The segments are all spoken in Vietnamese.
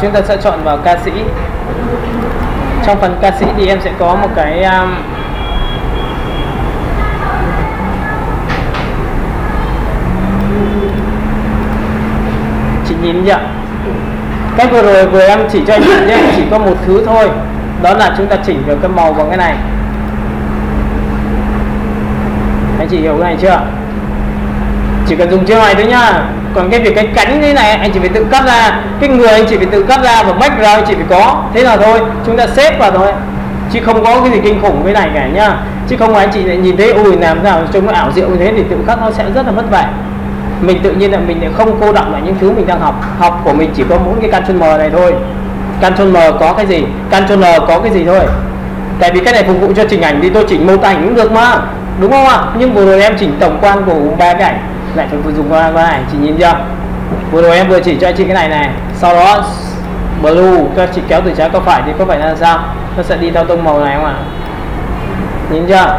Chúng ta sẽ chọn vào ca sĩ. Trong phần ca sĩ thì em sẽ có một cái chị nhìn nhận. Cách vừa rồi vừa em chỉ cho anh chị nhé, chỉ có một thứ thôi, đó là chúng ta chỉnh được cái màu vào cái này. Anh chị hiểu cái này chưa? Chỉ cần dùng chiêu này thôi nhá. Còn cái việc cái cánh thế này anh chỉ phải tự cắt ra, cái người anh chỉ phải tự cắt ra, và background anh chỉ phải có, thế là thôi, chúng ta xếp vào thôi, chứ không có cái gì kinh khủng với này cả nhá. Chứ không mà anh chị lại nhìn thấy ui làm sao trông nó ảo diệu như thế thì tự cắt nó sẽ rất là mất vẻ. Mình tự nhiên là mình lại không cô đọng lại những thứ mình đang học. Học của mình chỉ có mỗi cái Ctrl M này thôi. Ctrl M có cái gì, Ctrl L có cái gì thôi. Tại vì cái này phục vụ cho chỉnh ảnh thì tôi chỉnh mô tả ảnh cũng được mà, đúng không ạ? Nhưng vừa rồi em chỉnh tổng quan của ba cái ảnh lại phải dùng qua này, chị nhìn chưa? Vừa rồi em vừa chỉ cho anh chị cái này này, sau đó blue các chị kéo từ trái qua phải thì có phải là sao? Nó sẽ đi theo tông màu này không ạ? Nhìn chưa?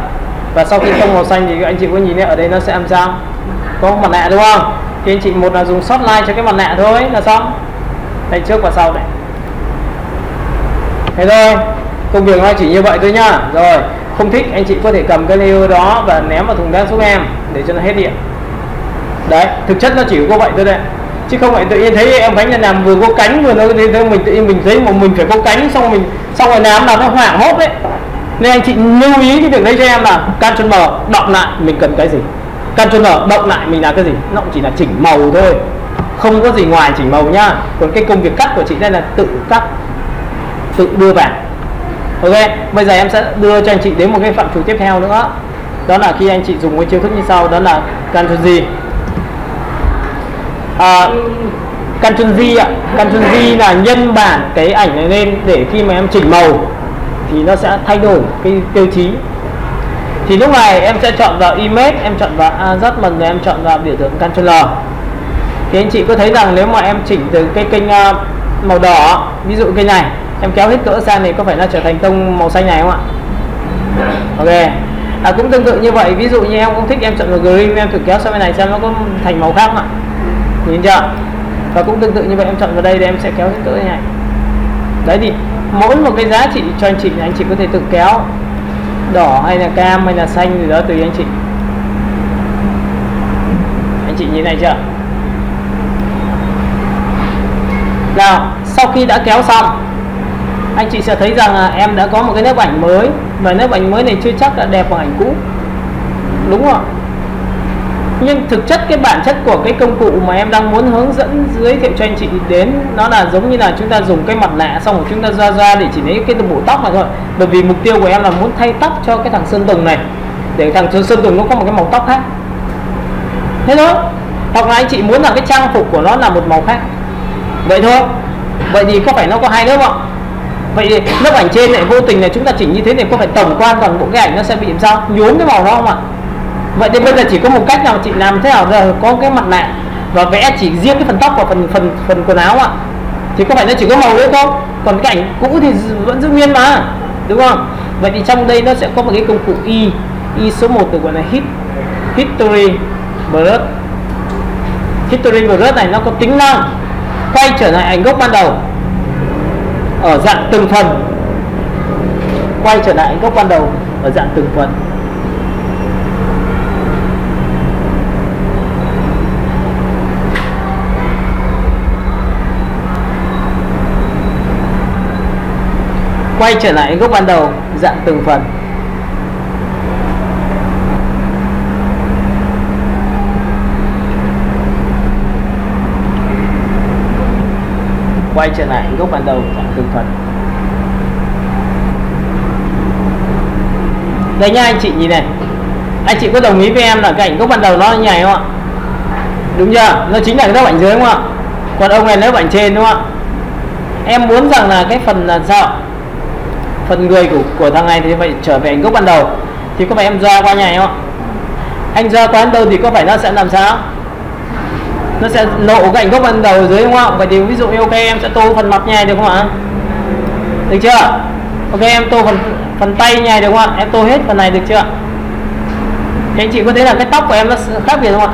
Và sau khi tông màu xanh thì anh chị có nhìn thấy ở đây nó sẽ làm sao? Có mặt nạ đúng không? Thì anh chị một là dùng short line cho cái mặt nạ thôi là xong. Đây trước và sau này. Thế thôi, công việc nó chỉ như vậy thôi nhá. Rồi, không thích anh chị có thể cầm cái layer đó và ném vào thùng rác giúp em để cho nó hết điện. Đấy, thực chất nó chỉ có vậy thôi đấy. Chứ không phải tự nhiên thấy em bánh là làm vừa có cánh vừa nó thì mình tự nhiên mình thấy mà mình phải có cánh xong mình xong rồi làm nó hoảng hốt đấy. Nên anh chị lưu ý cái việc đấy cho em là Ctrl M đọc lại mình cần cái gì, Ctrl L động lại mình là cái gì, nó cũng chỉ là chỉnh màu thôi, không có gì ngoài chỉnh màu nhá. Còn cái công việc cắt của chị đây là tự cắt, tự đưa vào. Ok, bây giờ em sẽ đưa cho anh chị đến một cái phạm trù tiếp theo nữa, đó là khi anh chị dùng cái chiêu thức như sau, đó là Ctrl G. Ctrl G ạ, Ctrl G là nhân bản cái ảnh này lên để khi mà em chỉnh màu thì nó sẽ thay đổi cái tiêu chí. Thì lúc này em sẽ chọn vào image, em chọn vào adjustment và em chọn vào biểu tượng Ctrl L. Thì anh chị có thấy rằng nếu mà em chỉnh từ cái kênh màu đỏ, ví dụ kênh này, em kéo hết cỡ sang này có phải nó trở thành tông màu xanh này không ạ? Ok. Cũng tương tự như vậy, ví dụ như em cũng thích em chọn vào green, em thử kéo sang bên này xem nó có thành màu khác không ạ? Nhìn chưa? Và cũng tương tự như vậy em chọn vào đây để em sẽ kéo hết cỡ này. Đấy thì mỗi một cái giá trị cho anh chị là anh chị có thể tự kéo đỏ hay là cam hay là xanh gì đó tùy anh chị. Anh chị nhìn này chưa? Nào, sau khi đã kéo xong, anh chị sẽ thấy rằng là em đã có một cái nếp ảnh mới, và nếp ảnh mới này chưa chắc đã đẹp bằng ảnh cũ, đúng không? Nhưng thực chất cái bản chất của cái công cụ mà em đang muốn hướng dẫn giới thiệu cho anh chị đến, nó là giống như là chúng ta dùng cái mặt nạ xong rồi chúng ta ra để chỉ lấy cái bộ tóc mà thôi. Bởi vì mục tiêu của em là muốn thay tóc cho cái thằng Sơn Tùng này, để thằng Sơn Tùng nó có một cái màu tóc khác, thế thôi. Hoặc là anh chị muốn là cái trang phục của nó là một màu khác, vậy thôi. Vậy thì có phải nó có hai lớp không? Vậy thì lớp ảnh trên này vô tình là chúng ta chỉnh như thế này có phải tổng quan toàn bộ cái ảnh nó sẽ bị làm sao, nhuốm cái màu đó không ạ? Vậy thì bây giờ chỉ có một cách nào chị làm thế nào giờ có cái mặt nạ và vẽ chỉ riêng cái phần tóc và phần quần áo ạ, thì có phải nó chỉ có màu nữa không? Còn cái ảnh cũ thì vẫn giữ nguyên mà, đúng không? Vậy thì trong đây nó sẽ có một cái công cụ y số 1 được gọi là history brush. History brush này nó có tính năng quay trở lại ảnh gốc ban đầu ở dạng từng phần, quay trở lại ảnh gốc ban đầu ở dạng từng phần. Quay trở lại gốc ban đầu dạng từng phần. Quay trở lại gốc ban đầu dạng từng phần. Đây nha anh chị nhìn này. Anh chị có đồng ý với em là cái ảnh gốc ban đầu nó như này không ạ? Đúng chưa? Nó chính là cái lớp ảnh dưới đúng không ạ? Còn ông này lớp ảnh trên đúng không ạ? Em muốn rằng là cái phần là sao? Phần người của thằng này thì vậy trở về ảnh gốc ban đầu thì có phải em ra qua nhà này không? Anh ra qua đâu thì có phải nó sẽ làm sao? Nó sẽ lộ cái ảnh gốc ban đầu dưới đúng không? Vậy thì ví dụ như ok em sẽ tô phần mặt nhà được không ạ? Được chưa? Ok em tô phần tay nhà được không ạ? Em tô hết phần này được chưa? Thì anh chị có thấy là cái tóc của em nó khác biệt không ạ?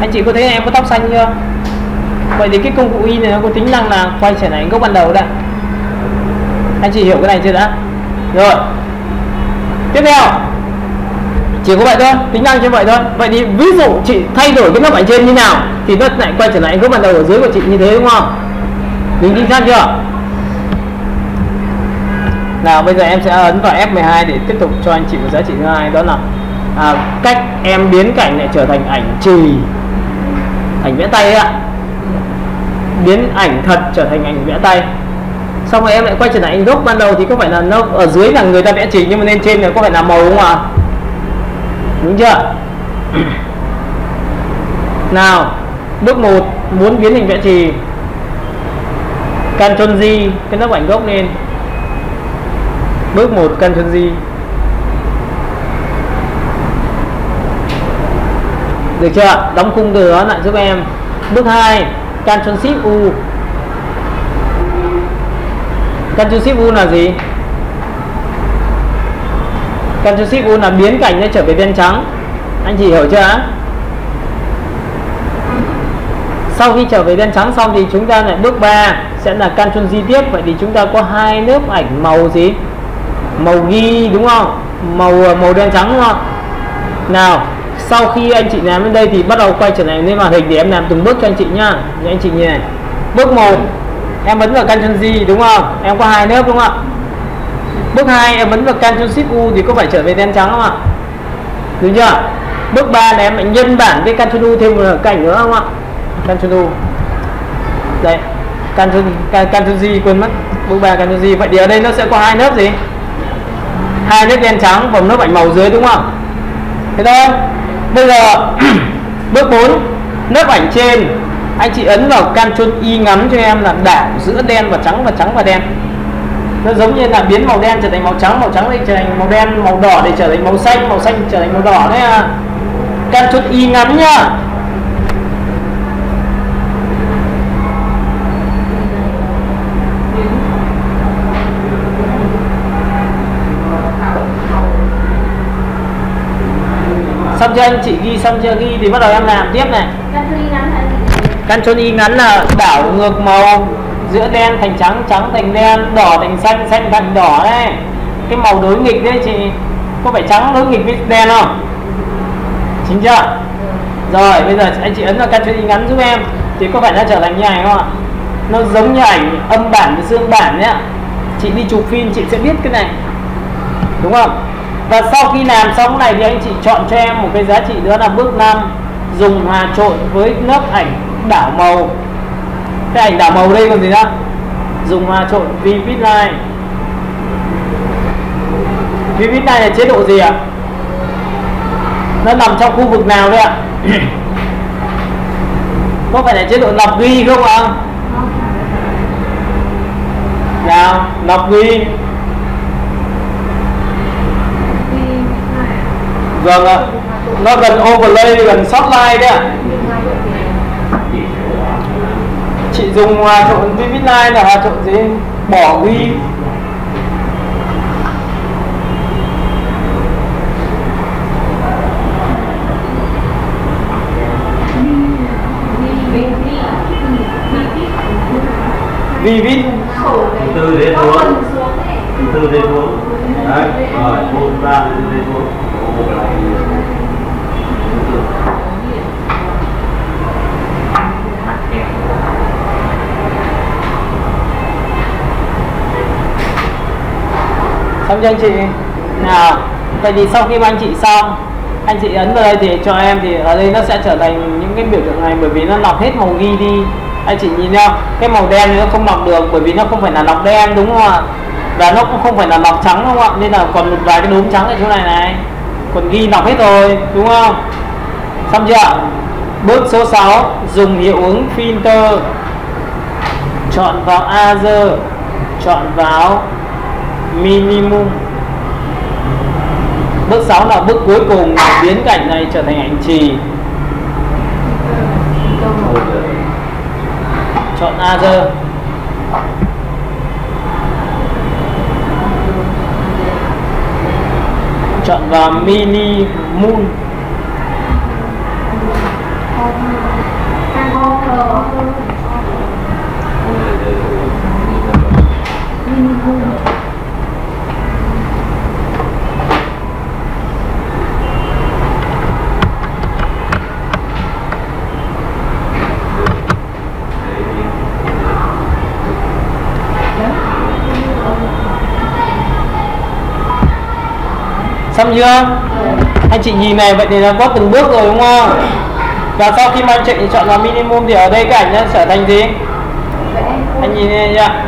Anh chị có thấy là em có tóc xanh chưa? Vậy thì cái công cụ Y này nó có tính năng là quay trở lại gốc ban đầu đây. Anh chị hiểu cái này chưa đã? Rồi. Tiếp theo chỉ có vậy thôi, tính năng như vậy thôi. Vậy thì ví dụ chị thay đổi cái nắp ở trên như nào thì nó lại quay trở lại gốc ban đầu ở dưới của chị như thế, đúng không? Mình chính xác chưa? Nào bây giờ em sẽ ấn vào F12 để tiếp tục cho anh chị một giá trị thứ hai, đó là cách em biến cảnh lại trở thành ảnh trì, ảnh vẽ tay ạ. Biến ảnh thật trở thành ảnh vẽ tay. Xong rồi em lại quay trở lại gốc ban đầu thì có phải là nó ở dưới là người ta vẽ chỉ nhưng mà lên trên là có phải là màu không ạ? Đúng chưa? Nào, bước 1 muốn biến hình vẽ trì. Ctrl G cái nắp ảnh gốc lên. Bước 1 Ctrl G. Được chưa? Đóng khung từ đó lại giúp em. Bước 2 Ctrl Shift U. Ctrl Shift U là gì? Ctrl Shift U là biến cảnh nó trở về đen trắng. Anh chị hiểu chưa? Sau khi trở về đen trắng xong thì chúng ta lại bước 3 sẽ là Ctrl G tiếp. Vậy thì chúng ta có hai lớp ảnh màu gì? Màu ghi đúng không? Màu đen trắng đúng không? Nào, sau khi anh chị làm đến đây thì bắt đầu quay trở lại lên màn hình để em làm từng bước cho anh chị nhá. Như anh chị nhìn này. Bước 1 em ấn vào Ctrl G đúng không? Em có hai lớp đúng không ạ? Bước 2 em ấn vào Ctrl Shift U thì có phải trở về đen trắng không ạ? Đúng chưa? Bước 3 là em nhân bản với Ctrl U thêm một cảnh nữa không ạ? Ctrl U. Đấy. Ctrl G quên mất. Bước 3 Ctrl G. Vậy thì ở đây nó sẽ có hai lớp gì? Hai lớp đen trắng và một lớp ảnh màu dưới đúng không? Thế thôi. Bây giờ bước 4 lớp ảnh trên anh chị ấn vào Ctrl Y ngắn cho em là đảo giữa đen và trắng và trắng và đen. Nó giống như là biến màu đen trở thành màu trắng để trở thành màu đen, màu đỏ để trở thành màu xanh trở thành màu đỏ đấy à. Ctrl Y ngắn nhá. Xong chưa anh chị? Ghi xong chưa? Ghi thì bắt đầu em làm tiếp này. Ctrl Y ngắn là đảo ngược màu, giữa đen thành trắng, trắng thành đen, đỏ thành xanh, xanh thành đỏ đấy. Cái màu đối nghịch đấy chị, có phải trắng đối nghịch với đen không? Chính chưa? Rồi bây giờ anh chị ấn vào Ctrl Y ngắn giúp em thì có phải nó trở thành như này không ạ? Nó giống như ảnh âm bản với dương bản nhé. Chị đi chụp phim chị sẽ biết cái này, đúng không? Và sau khi làm xong này thì anh chị chọn cho em một cái giá trị nữa là bước 5 dùng hòa trộn với lớp ảnh đảo màu. Cái ảnh đảo màu đây còn gì nữa? Dùng hòa trộn vivid line. Vivid line là chế độ gì ạ? Nó nằm trong khu vực nào đây ạ? Có phải là chế độ lọc ghi không ạ? Nào, lọc ghi. Vâng ạ, nó gần overlay, gần shotline đấy ạ. Chị dùng hòa trộn vivid line là hòa trộn gì? Bỏ ghi. Vivid từ đến xuống, từ đến xuống. Đấy, rồi, một ra đến xuống. Xong cho anh chị nào. Vậy thì sau khi mà anh chị xong, anh chị ấn vào đây thì cho em thì ở đây nó sẽ trở thành những cái biểu tượng này, bởi vì nó lọc hết màu ghi đi. Anh chị nhìn nhau, cái màu đen thì nó không lọc được bởi vì nó không phải là lọc đen đúng không ạ, và nó cũng không phải là lọc trắng đúng không ạ, nên là còn một vài cái đốm trắng ở chỗ này này, còn ghi lọc hết rồi đúng không? Xong chưa? Bước số 6 dùng hiệu ứng filter, chọn vào Azure, chọn vào minimum. Bước 6 là bước cuối cùng là biến cảnh này trở thành ảnh trì. Chọn Azure. Chọn vào mini moon. tâm chưa? Anh chị nhìn này, vậy thì nó có từng bước rồi đúng không? Và sau khi mà anh chị chọn là minimum thì ở đây cái ảnh nó trở thành gì? Anh nhìn này nhá.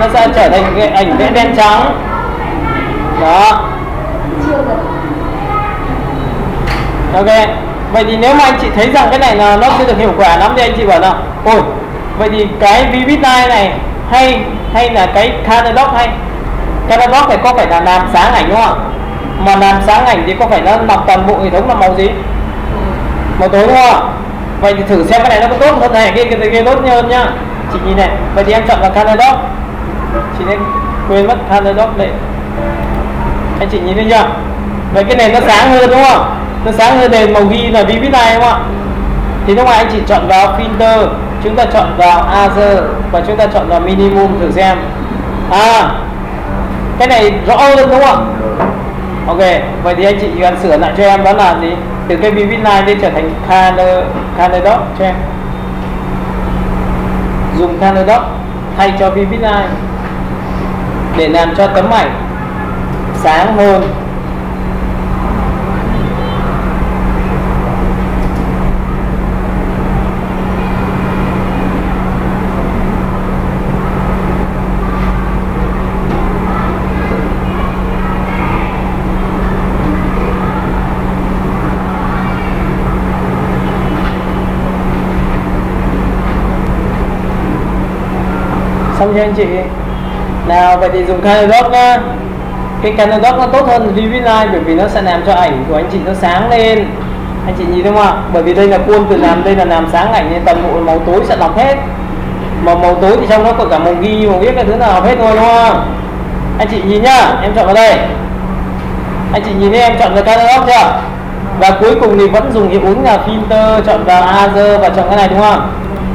Nó sẽ trở thành cái ảnh vẽ đen trắng. Đó. Ok. Vậy thì nếu mà anh chị thấy rằng cái này là nó chưa được hiệu quả lắm thì anh chị bảo là ôi, vậy thì cái vivid line này hay là cái Canadog hay Canadog này có phải là làm sáng ảnh đúng không? Mà làm sáng ảnh thì có phải nó mặc toàn bộ hệ thống là màu gì? Màu tối đúng không? Vậy thì thử xem cái này nó có tốt hơn này, cái tốt hơn nhá. Chị nhìn này, vậy thì em chọn là Canadog. Chị nên quên mất Canadog đấy. Anh chị nhìn thấy chưa? Vậy cái này nó sáng hơn đúng không? Nó sáng hơn đèn màu ghi là vivid này đúng không ạ? Thì lúc này anh chị chọn vào filter, chúng ta chọn vào Azure và chúng ta chọn vào minimum thử xem. À, cái này rõ hơn đúng không ạ? Ok, vậy thì anh chị cần sửa lại cho em đó là gì? Từ cái vivid line lên trở thành Canadog cho em. Dùng Canadog thay cho vivid line để làm cho tấm ảnh sáng hơn. Xong chưa anh chị? Nào, vậy thì dùng Canadog nhá. Cái Canadog nó tốt hơn vivid line bởi vì nó sẽ làm cho ảnh của anh chị nó sáng lên. Anh chị nhìn thấy không ạ? Bởi vì đây là khuôn từ làm, đây là làm sáng ảnh nên toàn bộ màu tối sẽ lọc hết. Mà màu tối thì trong nó có cả màu ghi, màu viết cái thứ nào lọc hết thôi đúng không? Anh chị nhìn nhá, em chọn vào đây. Anh chị nhìn thấy em chọn vào Canadog chưa? Và cuối cùng thì vẫn dùng hiệu ứng là filter, chọn vào Azure và chọn cái này đúng không?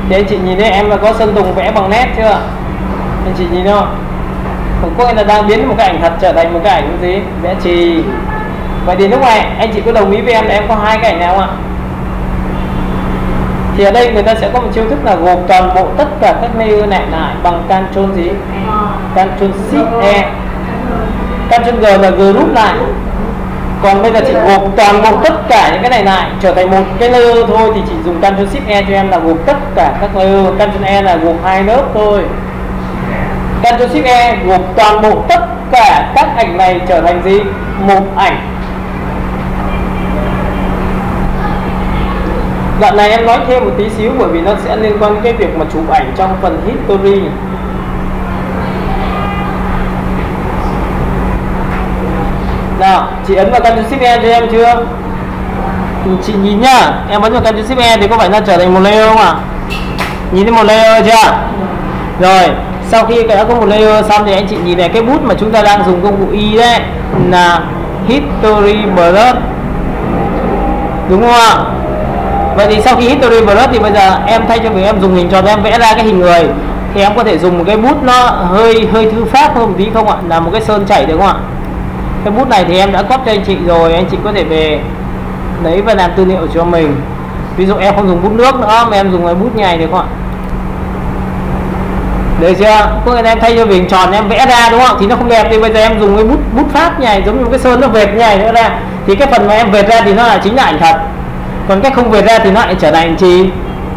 Thì anh chị nhìn thấy em là có sơn tùng vẽ bằng nét chưa? Anh chị nhìn không? Có nghĩa là đang biến một cái ảnh thật trở thành một cái ảnh gì? Vẽ chì. Vậy thì lúc này anh chị có đồng ý với em là em có hai cái ảnh này không ạ? Thì ở đây người ta sẽ có một chiêu thức là gộp toàn bộ tất cả các layer này lại bằng Ctrl gì? Ctrl Shift E. Ctrl G là group lại. Còn bây giờ chị gộp toàn bộ tất cả những cái này lại trở thành một cái layer thôi thì chị dùng Ctrl Shift E cho em là gộp tất cả các layer. Ctrl E là gộp hai lớp thôi. Ctrl Shift E gộp toàn bộ tất cả các ảnh này trở thành gì? Một ảnh. Đoạn này em nói thêm một tí xíu bởi vì nó sẽ liên quan đến cái việc mà chụp ảnh trong phần history. Nào, chị ấn vào Ctrl Shift E cho em chưa? Chị nhìn nhá, em ấn vào Ctrl Shift E thì có phải nó trở thành một layer không ạ? Nhìn thấy một layer chưa? Rồi. Sau khi đã có một layer xong thì anh chị nhìn này, cái bút mà chúng ta đang dùng công cụ Y đấy là History Brush. Đúng không ạ? Vậy thì sau khi History Brush thì bây giờ em thay cho việc em dùng hình tròn em vẽ ra cái hình người thì em có thể dùng một cái bút nó hơi thư pháp hơn một tí không ạ? Là một cái sơn chảy được không ạ? Cái bút này thì em đã copy cho anh chị rồi, anh chị có thể về lấy và làm tư liệu cho mình. Ví dụ em không dùng bút nước nữa mà em dùng cái bút nhầy được không ạ? Được chưa? Có nghĩa là em thay cho hình tròn em vẽ ra đúng không? Thì nó không đẹp thì bây giờ em dùng cái bút pháp nhầy giống như cái sơn nó vệt nhầy nữa ra. Thì cái phần mà em vệt ra thì nó là chính là ảnh thật. Còn cái không vệt ra thì nó lại trở thành ảnh chì.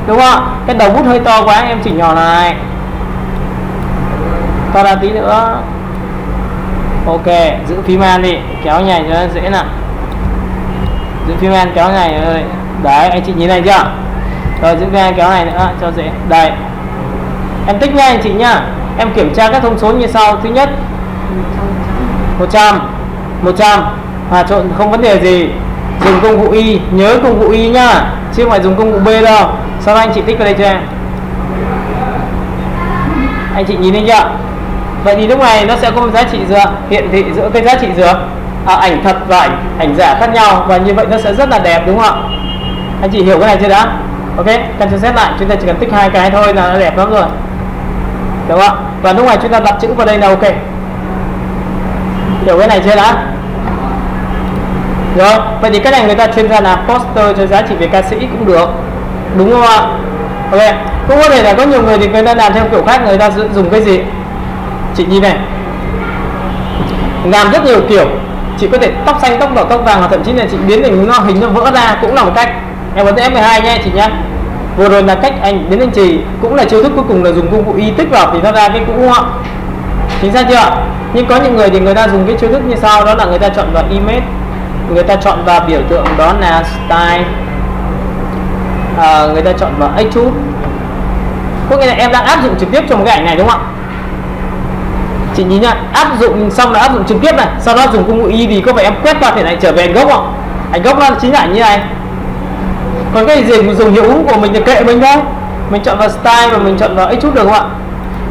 Đúng không? Cái đầu bút hơi to quá em chỉnh nhỏ này. To ra tí nữa. Ok, giữ phím an đi, kéo nhầy cho nó dễ nào. Giữ phím an kéo nhầy rồi. Đấy, anh chị nhìn này chưa? Rồi giữ phím an kéo này nữa cho dễ. Đây. Em tích nha anh chị nhá. Em kiểm tra các thông số như sau. Thứ nhất 100 hòa trộn không vấn đề gì. Dùng công cụ Y, nhớ công cụ Y nhá, chứ không phải dùng công cụ B đâu. Sau đó anh chị tích vào đây cho em. Anh chị nhìn thấy chưa? Vậy thì lúc này nó sẽ có một giá trị dựa, hiện thị giữa cái giá trị dựa ảnh thật và ảnh giả khác nhau. Và như vậy nó sẽ rất là đẹp đúng không ạ? Anh chị hiểu cái này chưa đã? Ok, Ctrl Z lại, chúng ta chỉ cần tích hai cái thôi là nó đẹp lắm rồi. Đúng không? Và lúc này chúng ta đặt chữ vào đây là ok. Hiểu cái này chưa đã? Rồi, vậy thì cái này người ta chuyên ra là poster cho giá trị về ca sĩ cũng được. Đúng không ạ? Ok, cũng có thể là có nhiều người thì người ta làm theo kiểu khác, người ta dùng cái gì? Chị nhìn này. Làm rất nhiều kiểu. Chị có thể tóc xanh, tóc đỏ, tóc vàng, hoặc thậm chí là chị biến thành nó hình nó vỡ ra cũng là một cách. Em vấn đề F12 nha chị nhé. Vừa rồi là cách anh biến anh trì, cũng là chiêu thức cuối cùng là dùng công cụ y tích vào thì nó ra cái cũ họ. Chính xác chưa? Nhưng có những người thì người ta dùng cái chiêu thức như sau, đó là người ta chọn vào image, người ta chọn vào biểu tượng đó là style, người ta chọn vào extrude. Có nghĩa là em đang áp dụng trực tiếp cho một cái ảnh này đúng không ạ? Chị nhìn nha, áp dụng xong là áp dụng trực tiếp này, sau đó dùng công cụ y thì có phải em quét qua thể này trở về ảnh gốc không? Ảnh gốc nó chính là ảnh như này. Còn cái gì dùng hiệu ứng của mình thì kệ mình thôi. Mình chọn vào style và mình chọn vào extrude được không ạ?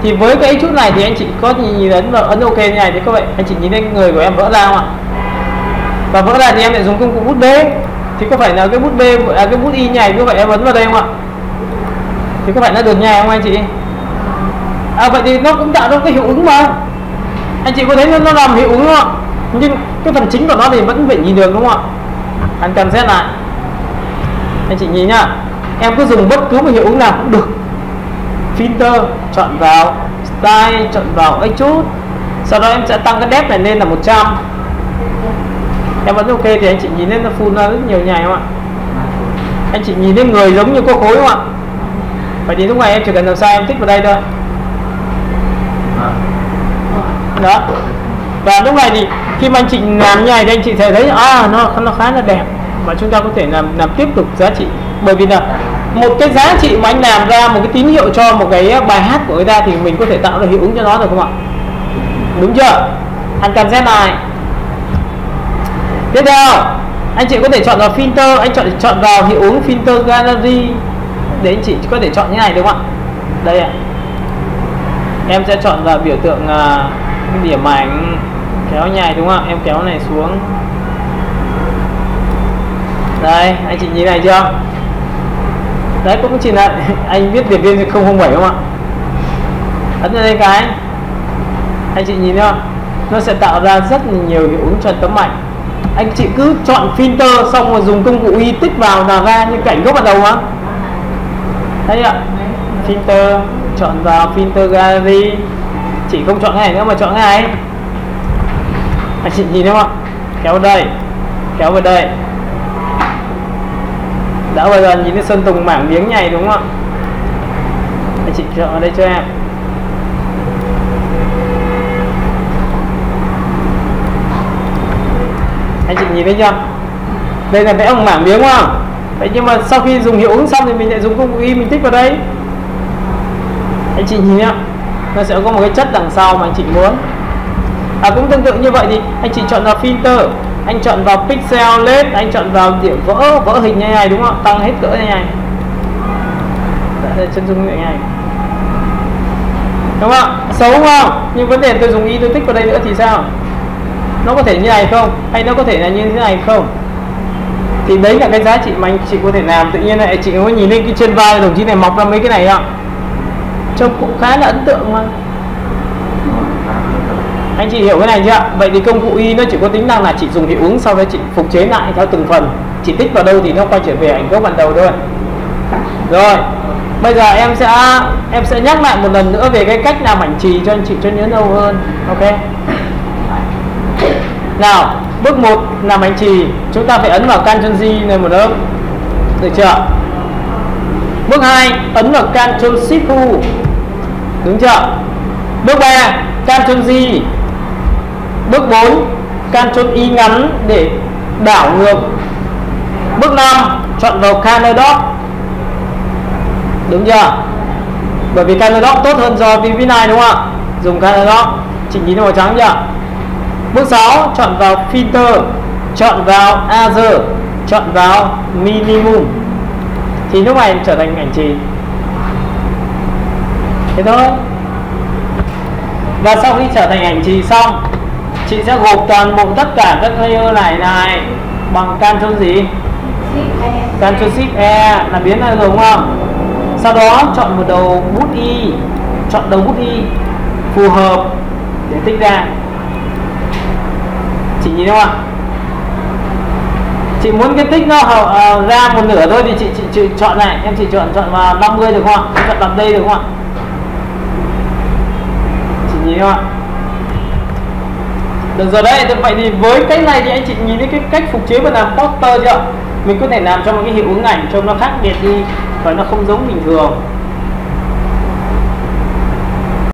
Thì với cái extrude này thì anh chị có nhìn ấn ok như này thì các bạn anh chị nhìn thấy người của em vỡ ra không ạ? Và vỡ ra thì em lại dùng công cụ bút B. Thì có phải là cái bút B là cái bút y nhảy như vậy em ấn vào đây không ạ? Thì có phải nó được nhảy không anh chị? À vậy thì nó cũng tạo ra cái hiệu ứng mà. Anh chị có thấy nó làm hiệu ứng không? Nhưng cái phần chính của nó thì vẫn phải nhìn được đúng không ạ? Anh cần xét lại. Anh chị nhìn nhá, em cứ dùng bất cứ một hiệu ứng nào cũng được. Filter, chọn vào style, chọn vào extrude. Sau đó em sẽ tăng cái depth này lên là 100. Em vẫn ok thì anh chị nhìn lên nó phun ra rất nhiều nhảy không ạ? Anh chị nhìn lên người giống như có khối không ạ? Vậy thì lúc này em chỉ cần làm sao em thích vào đây thôi. Đó. Và lúc này thì khi mà anh chị làm như này thì anh chị sẽ thấy nó khá là đẹp. Và chúng ta có thể làm tiếp tục giá trị, bởi vì là một cái giá trị mà anh làm ra một cái tín hiệu cho một cái bài hát của người ta thì mình có thể tạo ra hiệu ứng cho nó được không ạ? Đúng chưa? Anh cần xét này. Tiếp theo anh chị có thể chọn vào filter, anh chọn vào hiệu ứng filter gallery để anh chị có thể chọn như này đúng không ạ? Đây ạ, em sẽ chọn vào biểu tượng điểm ảnh, kéo nhài đúng không? Em kéo này xuống. Đây, anh chị nhìn này chưa? Đấy cũng chỉ là anh biết điệp viên 007 không ạ? Ấn vào đây cái. Anh chị nhìn không? Nó sẽ tạo ra rất nhiều hiệu ứng cho tấm ảnh. Anh chị cứ chọn filter xong rồi dùng công cụ y tích vào là ra như cảnh gốc ban đầu á. Đấy ạ. Filter, chọn vào filter gallery. Chị không chọn cái này nữa mà chọn cái này. Anh chị nhìn đúng không ạ? Kéo vào đây, kéo vào đây. Đã bao giờ nhìn thấy sơn tùng mảng miếng nhầy đúng không ạ? Anh chị chọn ở đây cho em. Anh chị nhìn thấy chưa? Đây là vẽ ông mảng miếng không? Vậy nhưng mà sau khi dùng hiệu ứng xong thì mình lại dùng công cụ y mình tích vào đây. Anh chị nhìn nhá, nó sẽ có một cái chất đằng sau mà anh chị muốn. Cũng tương tự như vậy thì anh chị chọn vào filter, anh chọn vào pixel led, anh chọn vào điểm vỡ hình như này đúng không? Tăng hết cỡ như này. Đây chân dung như này. Đúng không? Xấu không? Nhưng vấn đề tôi dùng y tôi tích vào đây nữa thì sao? Nó có thể như này không? Hay nó có thể là như thế này không? Thì đấy là cái giá trị mà anh chị có thể làm. Tự nhiên này chị có nhìn lên cái trên vai đồng chí này mọc ra mấy cái này không? Trông cũng khá là ấn tượng mà. Anh chị hiểu cái này chưa? Vậy thì công cụ y nó chỉ có tính năng là chị dùng hiệu ứng, sau đó chị phục chế lại theo từng phần. Chị tích vào đâu thì nó quay trở về ảnh gốc ban đầu thôi. Rồi, bây giờ em sẽ nhắc lại một lần nữa về cái cách làm ảnh trì cho anh chị cho nhớ lâu hơn. Ok. Nào, bước 1 làm ảnh trì, chúng ta phải ấn vào Ctrl+G này một lớp. Được chưa? Bước 2, ấn vào Ctrl+Shift+U. Đúng chưa? Bước 3, Ctrl+G. Bước 4, Ctrl+Y ngắn để đảo ngược. Bước 5, chọn vào Color Dot. Đúng chưa? Bởi vì Color Dot tốt hơn do VV9 đúng không ạ? Dùng Color Dot, chỉnh nhìn màu trắng chưa? Bước 6, chọn vào Filter, chọn vào Other, chọn vào Minimum. Thì lúc này em trở thành ảnh trì. Thế thôi. Và sau khi trở thành ảnh trì xong, chị sẽ gộp toàn bộ tất cả các layer này bằng Ctrl gì? Ctrl+Shift+E là biến ra rồi đúng không? Sau đó chọn một đầu bút y, chọn đầu bút y phù hợp để tích ra. Chị nhìn đúng không ạ? Chị muốn cái tích nó ra một nửa thôi thì chị chọn này, em chị chọn vào 50 được không ạ? Chọn làm đây được không ạ? Chị nhìn không ạ? Được rồi đấy, vậy thì với cách này thì anh chị nhìn thấy cái cách phục chế và làm poster chưa? Mình có thể làm cho một cái hiệu ứng ảnh trông nó khác biệt đi và nó không giống bình thường.